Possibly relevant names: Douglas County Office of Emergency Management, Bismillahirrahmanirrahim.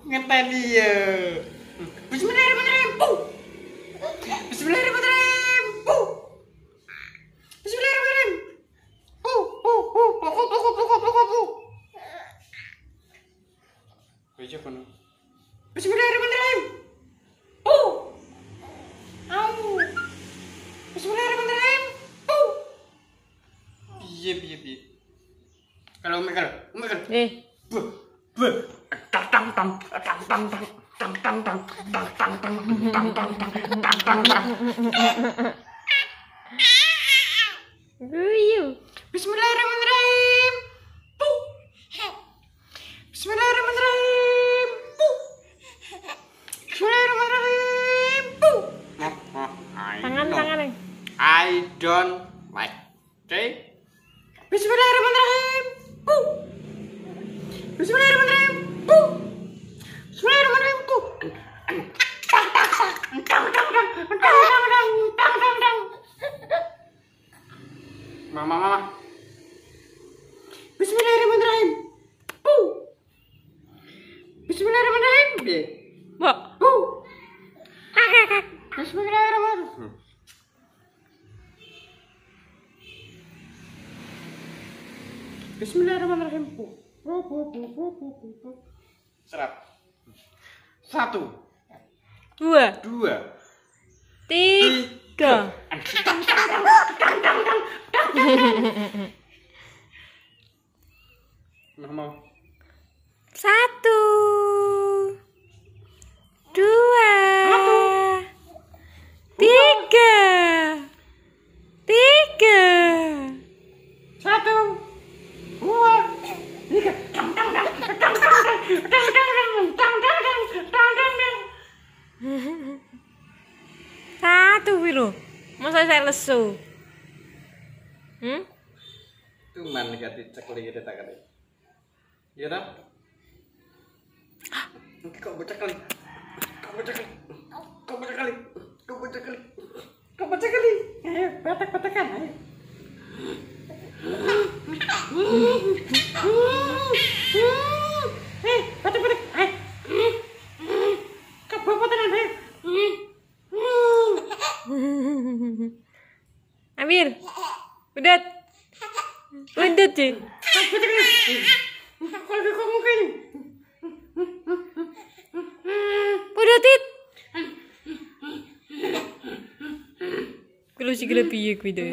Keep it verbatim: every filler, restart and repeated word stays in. Kata dia Bismillahirrahmanirrahim. Puh. Bismillahirrahmanirrahim. Puh. Bismillahirrahmanirrahim. Puh. Puh. Puh. Puh. Puh. Puh. Puh. Puh. Puh. Puh. Beja kono. Bismillahirrahmanirrahim. Puh. Au. Bismillahirrahmanirrahim. Puh. Biye biye biye. Kalau umekal, umekal. Eh. Puh. Puh. Tang tang tang tang tang tang tang tang tang tang tang tang tang tang tang. Who you? Bismillahirrahmanirrahim. Boo. Bismillahirrahmanirrahim. Boo. Bismillahirrahmanirrahim. Boo. Tangan tangan yang. I don't like. Okay. Bismillahirrahmanirrahim. Boo. Bismillahirrahmanirrahim. Mama, mama. Bismillahirrahmanirrahim. Puh. Bismillahirrahmanirrahim. Wah. Puh. Bismillahirrahmanirrahim. Bismillahirrahmanirrahim. Puh. Puh, puh, puh, puh, puh, puh. Serap. Satu. Dua. Dua. Tiga. Satu, dua, tiga, tiga, satu, dua, tiga. Satu biru, masa saya lesu. Hmm? Cuman negatif cekli kita kali. Iya tak? Kau baca kali, kau baca kali, kau baca kali, kau baca kali, kau baca kali. Ayo, batak batakan. Ayo. Eh, batak batak. Eh, kau bawa tangan. Eh, Amir. Udat, udat je. Kalau kau mungkin, udatit. Kalau si gelap iya kuidah.